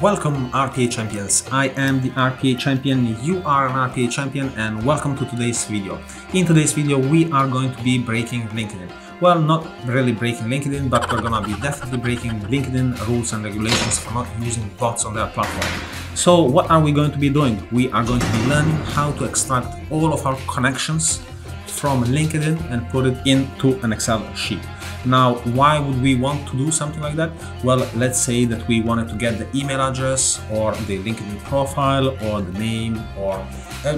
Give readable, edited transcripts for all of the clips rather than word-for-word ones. Welcome RPA Champions, I am the RPA Champion, you are an RPA Champion, and welcome to today's video. In today's video we are going to be breaking LinkedIn. Well, not really breaking LinkedIn, but we're gonna be definitely breaking LinkedIn rules and regulations for not using bots on their platform. So what are we going to be doing? We are going to be learning how to extract all of our connections from LinkedIn and put it into an Excel sheet. Now, why would we want to do something like that? Well, let's say that we wanted to get the email address or the LinkedIn profile or the name, or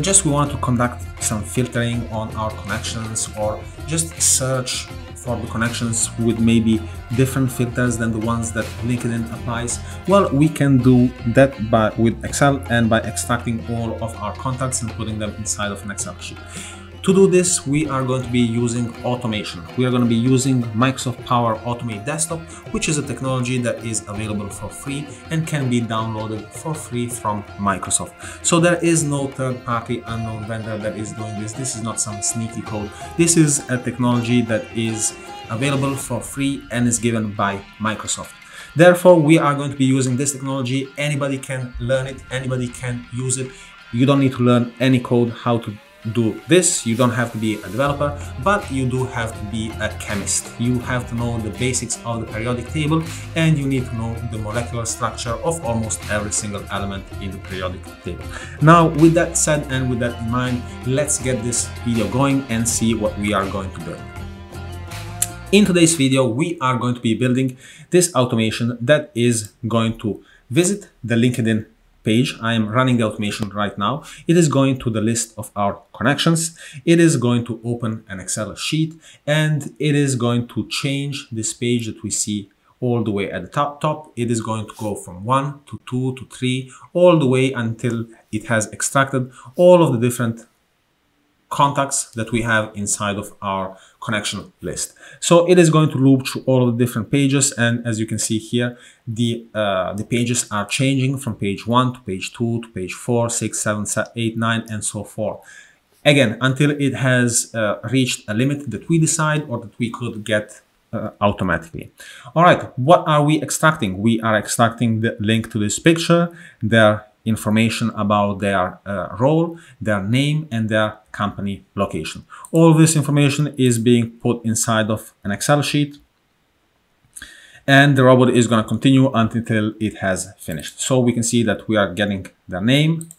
just we want to conduct some filtering on our connections, or just search for the connections with maybe different filters than the ones that LinkedIn applies. Well, we can do that with Excel, and by extracting all of our contacts and putting them inside of an Excel sheet. To do this, we are going to be using automation. We are going to be using Microsoft Power Automate Desktop, which is a technology that is available for free and can be downloaded for free from Microsoft. So there is no third-party unknown vendor that is doing this. This is not some sneaky code. This is a technology that is available for free and is given by Microsoft. Therefore, we are going to be using this technology. Anybody can learn it. Anybody can use it. You don't need to learn any code how to do this. You don't have to be a developer, but you do have to be a chemist. You have to know the basics of the periodic table, and you need to know the molecular structure of almost every single element in the periodic table. Now, with that said and with that in mind, let's get this video going and see what we are going to build. In today's video, we are going to be building this automation that is going to visit the LinkedIn page. I am running the automation right now. It is going to the list of our connections. It is going to open an Excel sheet, and it is going to change this page that we see all the way at the top. It is going to go from 1 to 2 to 3, all the way until it has extracted all of the different contacts that we have inside of our connection list. So it is going to loop through all of the different pages, and as you can see here, the pages are changing from page 1 to page 2 to page 4, 6, 7, 8, 9, and so forth. Again, until it has reached a limit that we decide or that we could get automatically. All right, what are we extracting? We are extracting the link to this picture, their information about their role, their name, and their company location. All this information is being put inside of an Excel sheet, and the robot is going to continue until it has finished. So we can see that we are getting their name,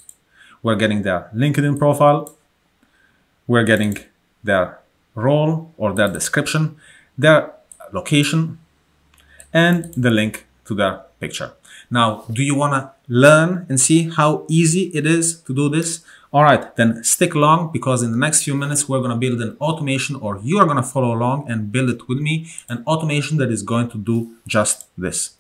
we're getting their LinkedIn profile, we're getting their role or their description, their location, and the link to their picture. Now, do you want to learn and see how easy it is to do this? All right, then stick along, because in the next few minutes, we're going to build an automation, or you are going to follow along and build it with me, an automation that is going to do just this.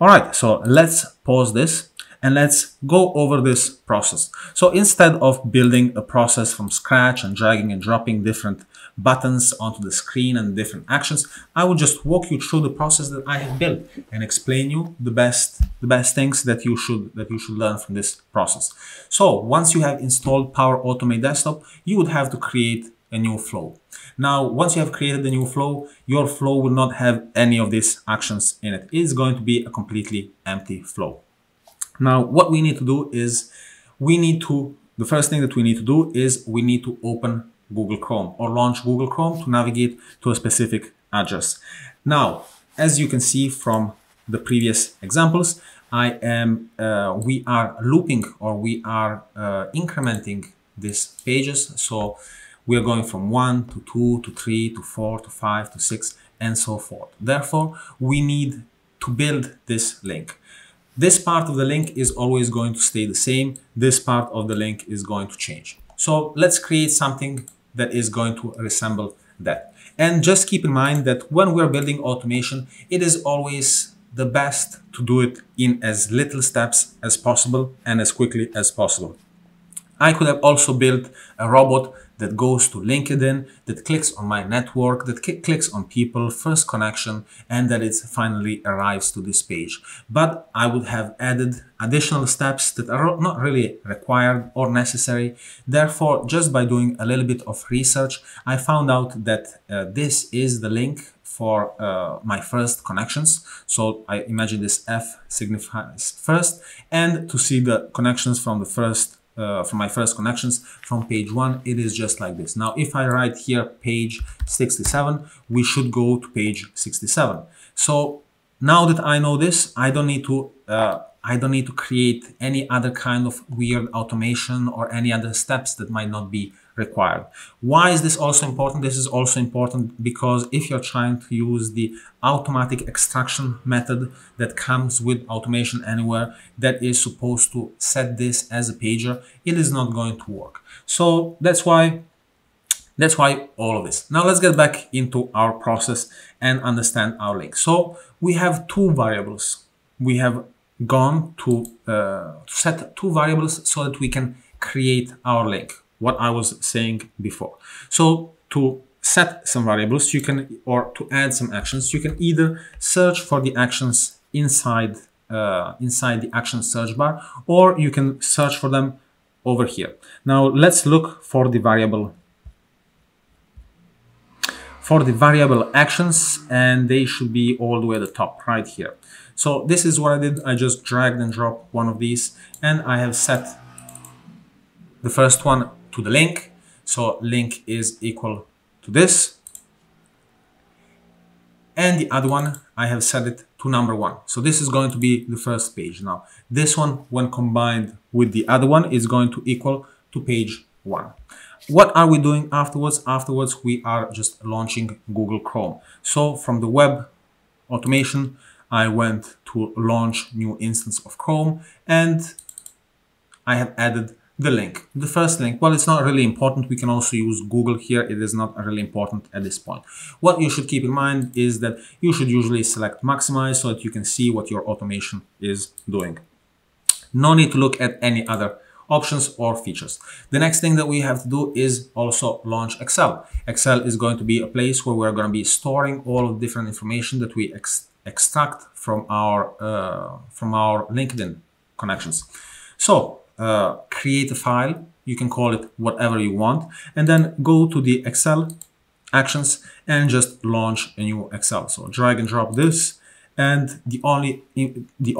All right, so let's pause this and let's go over this process. So instead of building a process from scratch and dragging and dropping different buttons onto the screen and different actions, I will just walk you through the process that I have built and explain you the best things that you should learn from this process. So once you have installed Power Automate Desktop, you would have to create a new flow. Now, once you have created a new flow, your flow will not have any of these actions in it. It's going to be a completely empty flow. Now, what we need to do is the first thing that we need to do is we need to open Google Chrome or launch Google Chrome to navigate to a specific address. Now, as you can see from the previous examples, we are looping, or we are incrementing these pages. So we are going from 1 to 2 to 3 to 4 to 5 to 6 and so forth. Therefore, we need to build this link. This part of the link is always going to stay the same. This part of the link is going to change. So let's create something that is going to resemble that. And just keep in mind that when we're building automation, it is always the best to do it in as little steps as possible and as quickly as possible. I could have also built a robot that goes to LinkedIn, that clicks on my network, that clicks on people, first connection, and that it finally arrives to this page. But I would have added additional steps that are not really required or necessary. Therefore, just by doing a little bit of research, I found out that this is the link for my first connections. So I imagine this F signifies first, and to see the connections from the first from my first connections from page 1, it is just like this. Now, if I write here page 67, we should go to page 67. So now that I know this, I don't need to create any other kind of weird automation or any other steps that might not be required. Why is this also important? This is also important because if you're trying to use the automatic extraction method that comes with Automation Anywhere that is supposed to set this as a pager, it is not going to work. So that's why all of this. Now let's get back into our process and understand our link. So we have two variables. We have gone to set two variables so that we can create our link, what I was saying before. So to set some variables, you can, or to add some actions, you can either search for the actions inside the action search bar, or you can search for them over here. Now let's look for the variable actions, and they should be all the way at the top right here. So this is what I did. I just dragged and dropped one of these, and I have set the first one to the link. So link is equal to this, and the other one I have set it to number 1. So this is going to be the first page. Now this one, when combined with the other one, is going to equal to page 1. What are we doing afterwards? Afterwards, we are just launching Google Chrome. So from the web automation, I went to launch new instance of Chrome, and I have added the link, the first link. Well, it's not really important. We can also use Google here. It is not really important at this point. What you should keep in mind is that you should usually select maximize so that you can see what your automation is doing. No need to look at any other options or features. The next thing that we have to do is also launch Excel. Excel is going to be a place where we're going to be storing all of the different information that we extract from our LinkedIn connections. So create a file. You can call it whatever you want, and then go to the Excel actions and just launch a new Excel. So drag and drop this. And the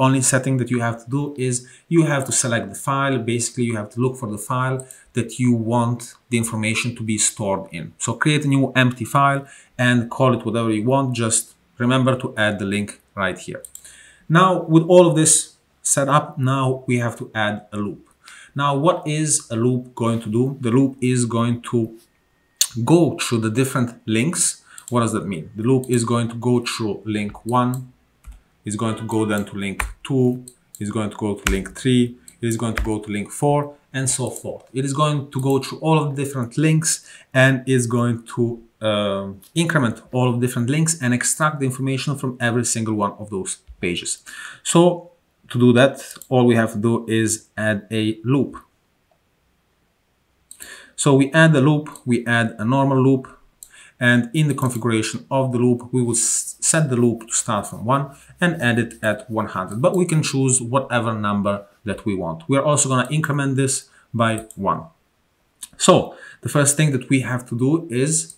only setting that you have to do is you have to select the file. Basically, you have to look for the file that you want the information to be stored in. So create a new empty file and call it whatever you want. Just remember to add the link right here. Now, with all of this set up, now we have to add a loop. Now, what is a loop going to do? The loop is going to go through the different links. What does that mean? The loop is going to go through link 1. It's going to go then to link 2, it's going to go to link 3, it is going to go to link 4, and so forth. It is going to go through all of the different links, and is going to increment all of the different links and extract the information from every single one of those pages. So to do that, all we have to do is add a loop. So we add a loop, we add a normal loop, and in the configuration of the loop, we will set the loop to start from 1 and end it at 100. But we can choose whatever number that we want. We're also going to increment this by 1. So the first thing that we have to do is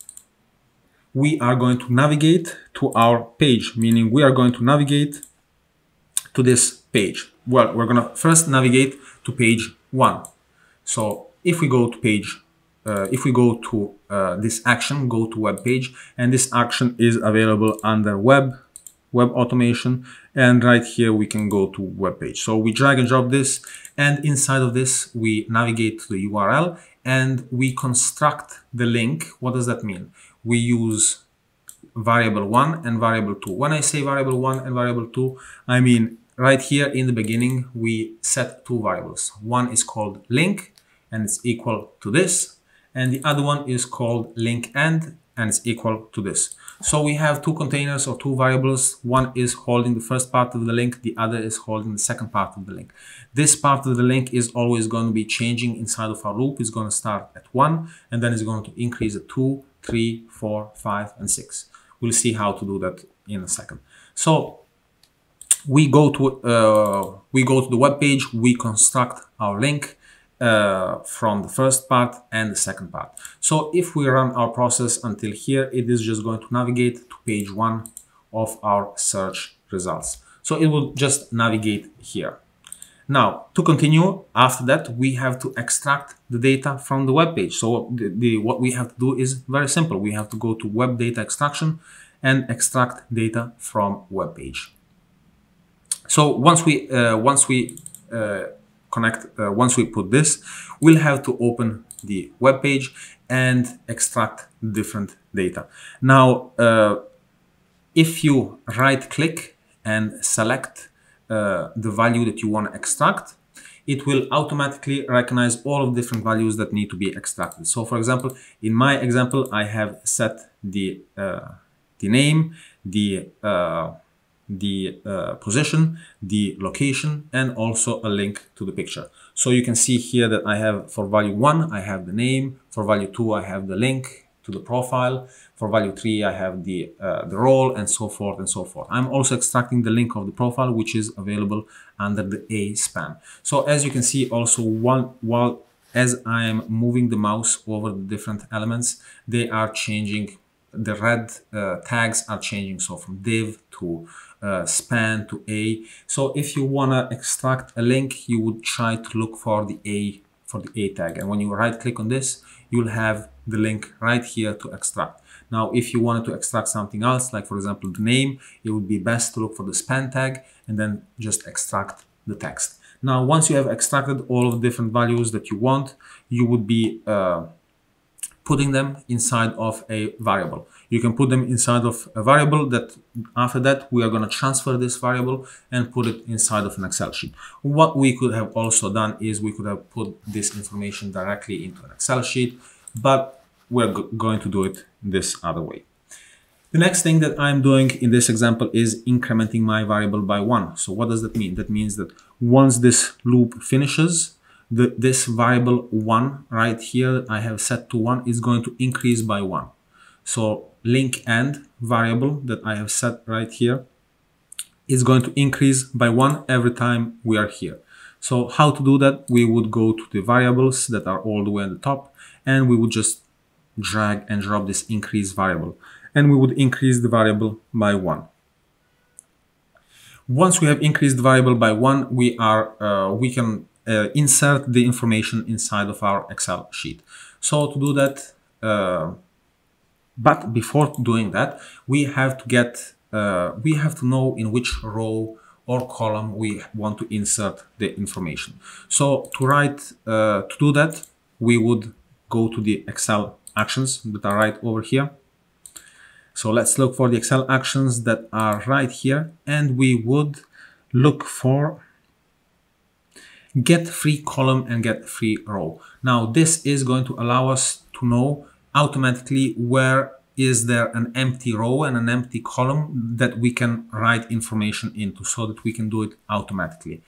we are going to navigate to our page, meaning we are going to navigate to this page. Well, we're going to first navigate to page 1. So if we go to page this action, go to web page, and this action is available under web automation, and right here we can go to web page. So we drag and drop this, and inside of this we navigate to the URL and we construct the link. What does that mean? We use variable 1 and variable 2. When I say variable 1 and variable 2, I mean right here in the beginning we set two variables. One is called link and it's equal to this, and the other one is called link end and it's equal to this. So we have two containers or two variables. One is holding the first part of the link, the other is holding the second part of the link. This part of the link is always going to be changing inside of our loop. It's going to start at 1 and then it's going to increase at 2, 3, 4, 5 and 6. We'll see how to do that in a second. So we go to the web page, we construct our link, from the first part and the second part. So if we run our process until here, it is just going to navigate to page 1 of our search results. So it will just navigate here. Now, to continue, after that, we have to extract the data from the web page. So what we have to do is very simple. We have to go to web data extraction and extract data from web page. So once we put this, we'll have to open the web page and extract different data. Now, if you right-click and select the value that you want to extract, it will automatically recognize all of the different values that need to be extracted. So for example, in my example, I have set the name, the position, the location, and also a link to the picture. So you can see here that I have, for value 1, I have the name, for value 2, I have the link to the profile, for value 3, I have the role, and so forth and so forth. I'm also extracting the link of the profile, which is available under the A span. So as you can see also, while as I am moving the mouse over the different elements, they are changing. The red tags are changing, so from div to span to A. So if you want to extract a link, you would try to look for the A tag, and when you right click on this, you'll have the link right here to extract. Now if you wanted to extract something else, like for example the name, it would be best to look for the span tag and then just extract the text. Now once you have extracted all of the different values that you want, you would be putting them inside of a variable. You can put them inside of a variable that after that we are going to transfer this variable and put it inside of an Excel sheet. What we could have also done is we could have put this information directly into an Excel sheet, but we're going to do it this other way. The next thing that I'm doing in this example is incrementing my variable by 1. So what does that mean? That means that once this loop finishes, this variable 1 right here I have set to 1 is going to increase by 1. So link end variable that I have set right here is going to increase by 1 every time we are here. So how to do that? We would go to the variables that are all the way at the top, and we would just drag and drop this increase variable, and we would increase the variable by 1. Once we have increased the variable by 1, we can insert the information inside of our Excel sheet. So to do that, but before doing that, we have to know in which row or column we want to insert the information. So to do that, we would go to the Excel actions that are right over here. So let's look for the Excel actions that are right here, and we would look for get free column and get free row. Now this is going to allow us to know automatically where is there an empty row and an empty column that we can write information into, so that we can do it automatically.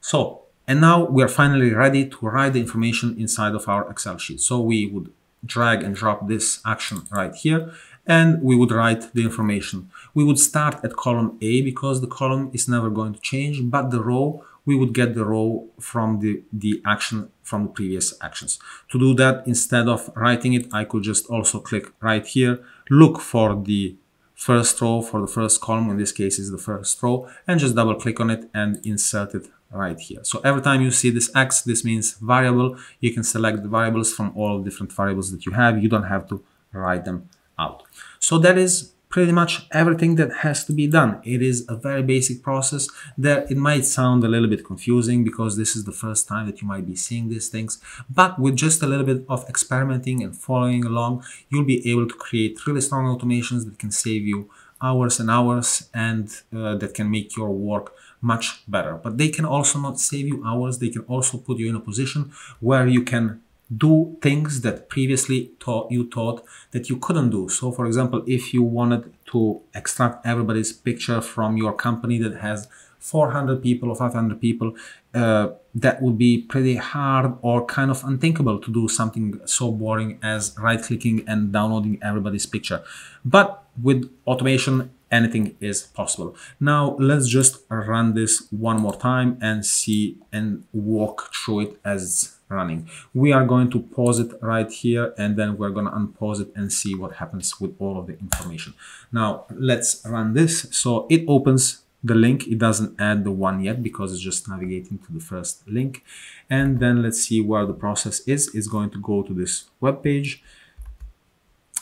So, and now we are finally ready to write the information inside of our Excel sheet. So we would drag and drop this action right here, and we would write the information. We would start at column A because the column is never going to change, but the row, we would get the row from the action from the previous actions. To do that, instead of writing it, I could just also click right here, look for the first row, for the first column, in this case is the first row, and just double click on it and insert it right here. So every time you see this X, this means variable. You can select the variables from all different variables that you have. You don't have to write them out. So that is pretty much everything that has to be done. It is a very basic process. It might sound a little bit confusing because this is the first time that you might be seeing these things, but with just a little bit of experimenting and following along, you'll be able to create really strong automations that can save you hours and hours, and that can make your work much better. But they can also not save you hours. They can also put you in a position where you can do things that previously you thought that you couldn't do. So for example, if you wanted to extract everybody's picture from your company that has 400 people or 500 people, that would be pretty hard or kind of unthinkable to do something so boring as right-clicking and downloading everybody's picture. But with automation, anything is possible. Now let's just run this one more time and see and walk through it as running. We are going to pause it right here, and then we're going to unpause it and see what happens with all of the information. Now let's run this. So it opens the link. It doesn't add the one yet because it's just navigating to the first link. And then let's see where the process is. It's going to go to this web page.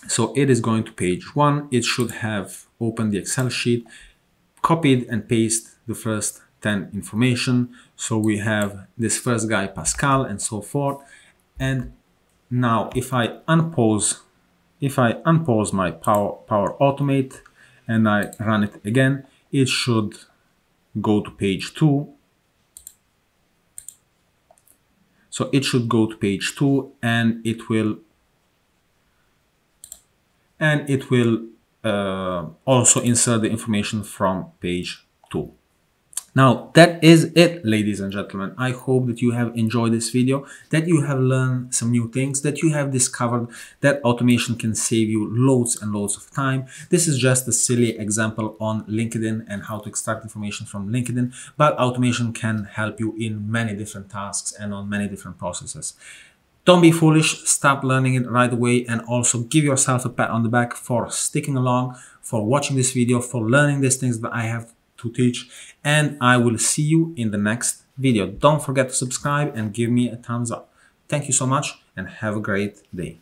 So it is going to page one. It should have opened the Excel sheet, copied and pasted the first 10 information. So we have this first guy, Pascal, and so forth. And now if I unpause my Power Automate and I run it again, it should go to page two. So it should go to page two, and it will also insert the information from page two. Now that is it, ladies and gentlemen. I hope that you have enjoyed this video, that you have learned some new things, that you have discovered that automation can save you loads and loads of time. This is just a silly example on LinkedIn and how to extract information from LinkedIn, but automation can help you in many different tasks and on many different processes. Don't be foolish, start learning it right away, and also give yourself a pat on the back for sticking along, for watching this video, for learning these things that I have to teach, and I will see you in the next video. Don't forget to subscribe and give me a thumbs up. Thank you so much and have a great day.